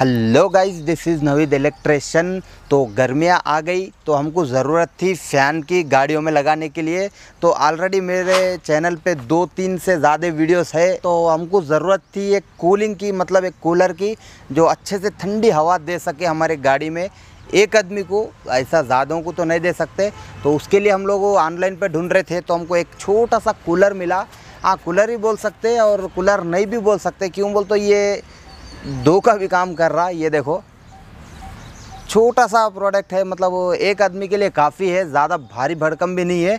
Hello guys, this is Naveed electrician. तो गर्मियाँ आ गई तो हमको ज़रूरत थी फ़ैन की गाड़ियों में लगाने के लिए। तो ऑलरेडी मेरे चैनल पे 2-3 से ज़्यादा वीडियोस है। तो हमको ज़रूरत थी एक कूलिंग की, मतलब एक कूलर की जो अच्छे से ठंडी हवा दे सके हमारे गाड़ी में। एक आदमी को, ऐसा ज़्यादा को तो नहीं दे सकते, तो उसके लिए हम लोग ऑनलाइन पर ढूँढ रहे थे। तो हमको एक छोटा सा कूलर मिला। हाँ, कूलर ही बोल सकते हैं और कूलर नहीं भी बोल सकते। क्यों बोल तो ये दो का भी काम कर रहा है। ये देखो, छोटा सा प्रोडक्ट है, मतलब वो एक आदमी के लिए काफ़ी है, ज़्यादा भारी भड़कम भी नहीं है।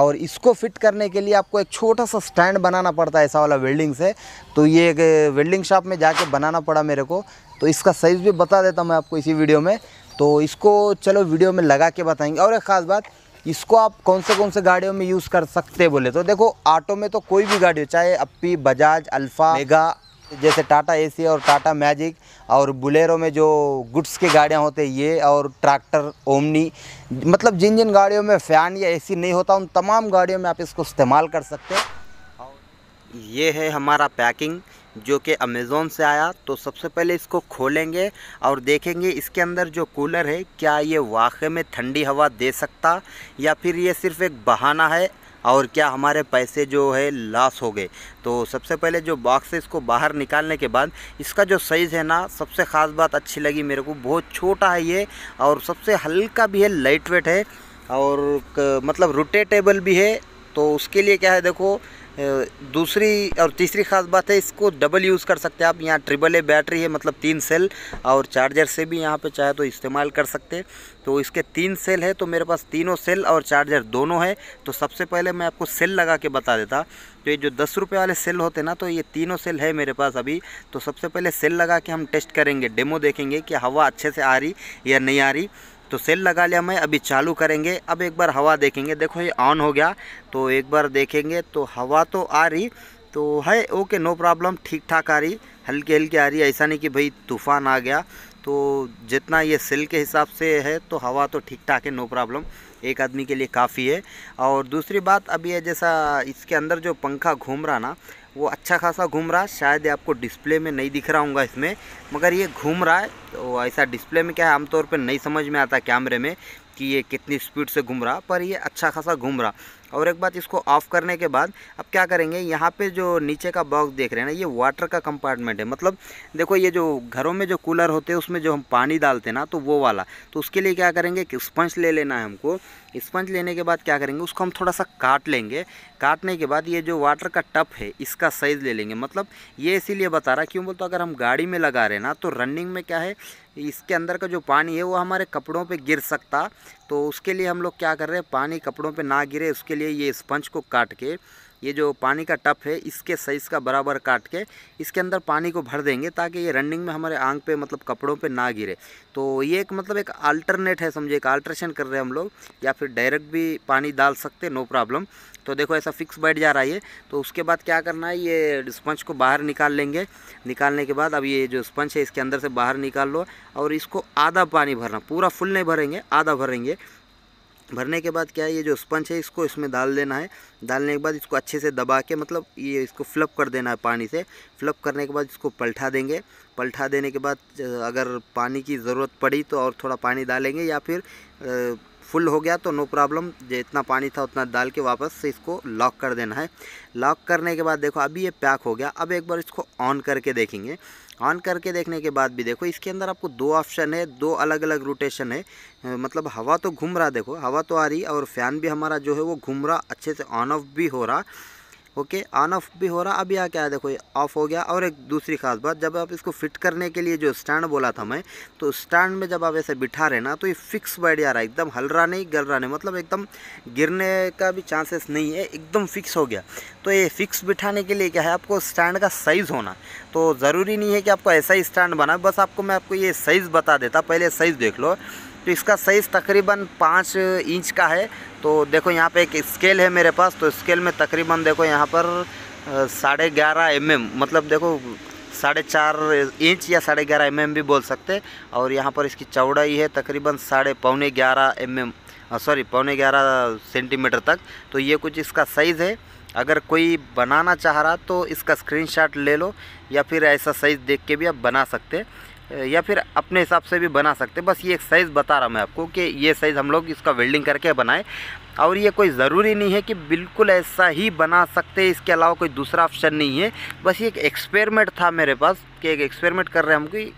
और इसको फिट करने के लिए आपको एक छोटा सा स्टैंड बनाना पड़ता है ऐसा वाला वेल्डिंग से। तो ये एक वेल्डिंग शॉप में जाके बनाना पड़ा मेरे को। तो इसका साइज़ भी बता देता मैं आपको इसी वीडियो में। तो इसको चलो वीडियो में लगा के बताएंगे। और एक ख़ास बात, इसको आप कौन से गाड़ियों में यूज़ कर सकते बोले तो देखो, ऑटो में तो कोई भी गाड़ी हो, चाहे अपी, बजाज, अल्फ़ा, मेगा जैसे टाटा एसी और टाटा मैजिक, और बुलेरो में जो गुड्स की गाड़ियाँ होते हैं ये, और ट्रैक्टर, ओमनी, मतलब जिन जिन गाड़ियों में फ़ैन या एसी नहीं होता उन तमाम गाड़ियों में आप इसको इस्तेमाल कर सकते हैं। और ये है हमारा पैकिंग जो कि अमेज़ोन से आया। तो सबसे पहले इसको खोलेंगे और देखेंगे इसके अंदर जो कूलर है क्या ये वाकई में ठंडी हवा दे सकता या फिर ये सिर्फ़ एक बहाना है और क्या हमारे पैसे जो है लॉस हो गए। तो सबसे पहले जो बॉक्स है इसको बाहर निकालने के बाद इसका जो साइज़ है ना, सबसे ख़ास बात अच्छी लगी मेरे को, बहुत छोटा है ये और सबसे हल्का भी है, लाइट वेट है और मतलब रोटेटेबल भी है। तो उसके लिए क्या है देखो, दूसरी और तीसरी ख़ास बात है इसको डबल यूज़ कर सकते हैं आप। यहाँ AAA बैटरी है, मतलब 3 सेल और चार्जर से भी यहाँ पे चाहे तो इस्तेमाल कर सकते हैं। तो इसके 3 सेल है, तो मेरे पास तीनों सेल और चार्जर दोनों है। तो सबसे पहले मैं आपको सेल लगा के बता देता। तो ये जो 10 रुपये वाले सेल होते ना, तो ये तीनों सेल है मेरे पास अभी। तो सबसे पहले सेल लगा के हम टेस्ट करेंगे, डेमो देखेंगे कि हवा अच्छे से आ रही या नहीं आ रही। तो सेल लगा लिया मैं, अभी चालू करेंगे। अब एक बार हवा देखेंगे। देखो ये ऑन हो गया, तो एक बार देखेंगे तो हवा तो आ रही तो है, ओके, नो प्रॉब्लम, ठीक ठाक आ रही, हल्की हल्की आ रही। ऐसा नहीं कि भाई तूफ़ान आ गया। तो जितना ये सेल के हिसाब से है तो हवा तो ठीक ठाक है, नो प्रॉब्लम, एक आदमी के लिए काफ़ी है। और दूसरी बात, अब ये जैसा इसके अंदर जो पंखा घूम रहा ना, वो अच्छा खासा घूम रहा है। शायद आपको डिस्प्ले में नहीं दिख रहा होगा इसमें, मगर ये घूम रहा है। तो ऐसा डिस्प्ले में क्या है, आमतौर पर नहीं समझ में आता कैमरे में कि ये कितनी स्पीड से घूम रहा, पर ये अच्छा खासा घूम रहा। और एक बात, इसको ऑफ़ करने के बाद अब क्या करेंगे, यहाँ पे जो नीचे का बॉक्स देख रहे हैं ना, ये वाटर का कंपार्टमेंट है। मतलब देखो, ये जो घरों में जो कूलर होते हैं उसमें जो हम पानी डालते हैं ना, तो वो वाला। तो उसके लिए क्या करेंगे कि स्पंज ले लेना है हमको। स्पंज लेने के बाद क्या करेंगे, उसको हम थोड़ा सा काट लेंगे। काटने के बाद ये जो वाटर का टप है इसका साइज़ ले लेंगे। मतलब ये इसीलिए बता रहा, क्यों बोलते, अगर हम गाड़ी में लगा रहे ना तो रनिंग में क्या है, इसके अंदर का जो पानी है वो हमारे कपड़ों पे गिर सकता। तो उसके लिए हम लोग क्या कर रहे हैं, पानी कपड़ों पे ना गिरे उसके लिए ये स्पंज को काट के, ये जो पानी का टप है इसके साइज़ का बराबर काट के इसके अंदर पानी को भर देंगे, ताकि ये रनिंग में हमारे आंख पे, मतलब कपड़ों पे ना गिरे। तो ये एक, मतलब एक अल्टरनेट है, समझे, एक अल्ट्रेशन कर रहे हैं हम लोग, या फिर डायरेक्ट भी पानी डाल सकते, नो प्रॉब्लम। तो देखो ऐसा फिक्स बैठ जा रहा है ये। तो उसके बाद क्या करना है, ये स्पंज को बाहर निकाल लेंगे। निकालने के बाद अब ये जो स्पंज है इसके अंदर से बाहर निकाल लो और इसको आधा पानी भरना, पूरा फुल नहीं भरेंगे, आधा भरेंगे। भरने के बाद क्या है, ये जो स्पंज है इसको इसमें डाल देना है। डालने के बाद इसको अच्छे से दबा के, मतलब ये इसको फ्लप कर देना है पानी से। फ्लप करने के बाद इसको पलटा देंगे। पलटा देने के बाद अगर पानी की ज़रूरत पड़ी तो और थोड़ा पानी डालेंगे, या फिर फुल हो गया तो नो प्रॉब्लम, जितना पानी था उतना डाल के वापस से इसको लॉक कर देना है। लॉक करने के बाद देखो अभी ये पैक हो गया। अब एक बार इसको ऑन करके देखेंगे। ऑन करके देखने के बाद भी देखो इसके अंदर आपको 2 ऑप्शन है, 2 अलग अलग रोटेशन है। मतलब हवा तो घूम रहा, देखो हवा तो आ रही और फ़ैन भी हमारा जो है वो घूम रहा, अच्छे से ऑन ऑफ भी हो रहा, ओके, ऑन ऑफ भी हो रहा। अब यहाँ क्या है देखो, ये ऑफ हो गया। और एक दूसरी खास बात, जब आप इसको फिट करने के लिए जो स्टैंड बोला था मैं, तो स्टैंड में जब आप ऐसे बिठा रहे ना तो ये फिक्स बैठ जा रहा है, एकदम हल रहा नहीं, गल रहा नहीं, मतलब एकदम गिरने का भी चांसेस नहीं है, एकदम फिक्स हो गया। तो ये फिक्स बिठाने के लिए क्या है, आपको स्टैंड का साइज़ होना। तो ज़रूरी नहीं है कि आपको ऐसा ही स्टैंड बना, बस आपको मैं आपको ये साइज़ बता देता, पहले साइज़ देख लो। तो इसका साइज़ तकरीबन 5 इंच का है। तो देखो यहाँ पे एक स्केल है मेरे पास, तो स्केल में तकरीबन देखो यहाँ पर 11.5 mm, मतलब देखो 4.5 इंच या 11.5 mm भी बोल सकते। और यहाँ पर इसकी चौड़ाई है तकरीबन 11.5 सेंटीमीटर तक। तो ये कुछ इसका साइज़ है। अगर कोई बनाना चाह रहा तो इसका स्क्रीनशॉट ले लो, या फिर ऐसा साइज़ देख के भी आप बना सकते। या फिर अपने हिसाब से भी बना सकते हैं। बस ये एक साइज़ बता रहा हूँ मैं आपको कि ये साइज़ हम लोग इसका वेल्डिंग करके बनाएं, और ये कोई ज़रूरी नहीं है कि बिल्कुल ऐसा ही बना सकते, इसके अलावा कोई दूसरा ऑप्शन नहीं है। बस ये एक एक्सपेरिमेंट था मेरे पास कि एक एक्सपेरिमेंट कर रहे हम कि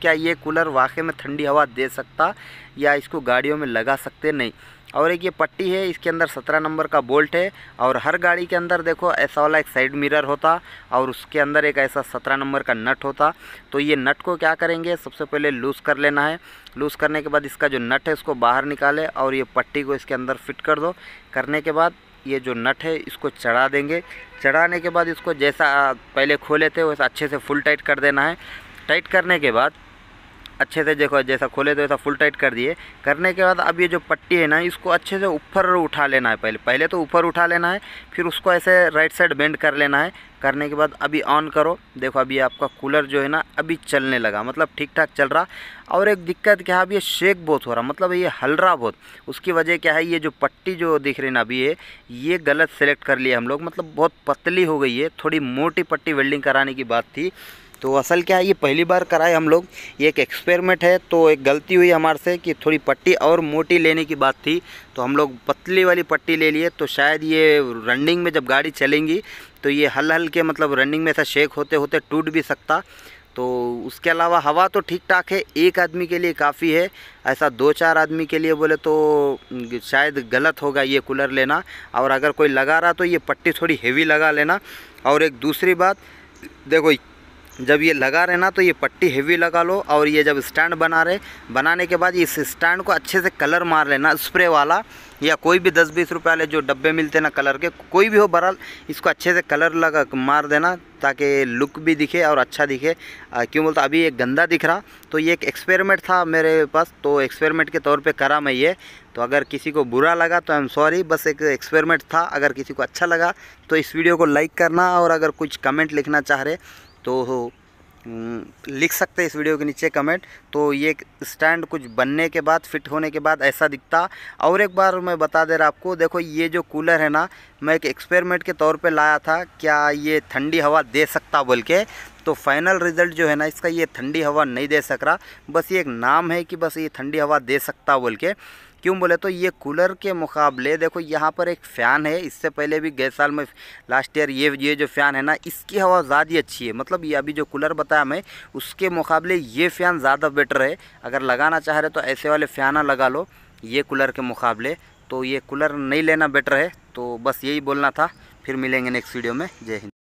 क्या ये कूलर वाकई में ठंडी हवा दे सकता या इसको गाड़ियों में लगा सकते नहीं। और एक ये पट्टी है, इसके अंदर 17 नंबर का बोल्ट है, और हर गाड़ी के अंदर देखो ऐसा वाला एक साइड मिरर होता और उसके अंदर एक ऐसा 17 नंबर का नट होता। तो ये नट को क्या करेंगे, सबसे पहले लूज़ कर लेना है। लूज़ करने के बाद इसका जो नट है उसको बाहर निकाले और ये पट्टी को इसके अंदर फिट कर दो। करने के बाद ये जो नट है इसको चढ़ा देंगे। चढ़ाने के बाद इसको जैसा पहले खोले थे वैसा अच्छे से फुल टाइट कर देना है। टाइट करने के बाद अच्छे से देखो जैसा खोले तो ऐसा फुल टाइट कर दिए। करने के बाद अब ये जो पट्टी है ना इसको अच्छे से ऊपर उठा लेना है, पहले तो ऊपर उठा लेना है, फिर उसको ऐसे राइट साइड बेंड कर लेना है। करने के बाद अभी ऑन करो, देखो अभी आपका कूलर जो है ना अभी चलने लगा, मतलब ठीक ठाक चल रहा। और एक दिक्कत क्या है, अब ये शेक बहुत हो रहा, मतलब ये हल रहा बहुत। उसकी वजह क्या है, ये जो पट्टी जो दिख रही ना अभी है ये गलत सेलेक्ट कर लिए हम लोग, मतलब बहुत पतली हो गई है। थोड़ी मोटी पट्टी वेल्डिंग कराने की बात थी। तो असल क्या है, ये पहली बार कराए हम लोग, ये एक एक्सपेरिमेंट है, तो एक गलती हुई हमारे से कि थोड़ी पट्टी और मोटी लेने की बात थी, तो हम लोग पतली वाली पट्टी ले लिए। तो शायद ये रनिंग में जब गाड़ी चलेंगी तो ये हल के मतलब रनिंग में ऐसा शेक होते होते टूट भी सकता। तो उसके अलावा हवा तो ठीक ठाक है, एक आदमी के लिए काफ़ी है, ऐसा दो चार आदमी के लिए बोले तो शायद गलत होगा ये कूलर लेना। और अगर कोई लगा रहा तो ये पट्टी थोड़ी हेवी लगा लेना। और एक दूसरी बात देखो, जब ये लगा रहे ना तो ये पट्टी हेवी लगा लो, और ये जब स्टैंड बनाने के बाद इस स्टैंड को अच्छे से कलर मार लेना, स्प्रे वाला या कोई भी 10-20 रुपये वाले जो डब्बे मिलते ना कलर के, कोई भी हो बहरहाल इसको अच्छे से कलर लगा मार देना ताकि लुक भी दिखे और अच्छा दिखे। क्यों बोलता अभी ये गंदा दिख रहा। तो ये एक एक्सपेरिमेंट था मेरे पास, तो एक्सपेरिमेंट के तौर पे करा मैं ये। तो अगर किसी को बुरा लगा तो आई एम सॉरी, बस एक एक्सपेरिमेंट था। अगर किसी को अच्छा लगा तो इस वीडियो को लाइक करना, और अगर कुछ कमेंट लिखना चाह रहे तो लिख सकते हैं इस वीडियो के नीचे कमेंट। तो ये स्टैंड कुछ बनने के बाद फिट होने के बाद ऐसा दिखता। और एक बार मैं बता दे रहा आपको, देखो ये जो कूलर है ना मैं एक एक्सपेरिमेंट के तौर पे लाया था क्या ये ठंडी हवा दे सकता बोल के। तो फाइनल रिज़ल्ट जो है ना इसका, ये ठंडी हवा नहीं दे सक रहा, बस ये एक नाम है कि बस ये ठंडी हवा दे सकता बोल के। क्यों बोले तो ये कूलर के मुकाबले देखो यहाँ पर एक फ़ैन है, इससे पहले भी गए साल में लास्ट ईयर ये जो फ़ैन है ना इसकी हवा ज़्यादा अच्छी है। मतलब ये अभी जो कूलर बताया मैं उसके मुकाबले ये फ़ैन ज़्यादा बेटर है। अगर लगाना चाह रहे तो ऐसे वाले फ़ैन लगा लो ये कूलर के मुकाबले। तो ये कूलर नहीं लेना बेटर है। तो बस यही बोलना था, फिर मिलेंगे नेक्स्ट वीडियो में। जय हिंद।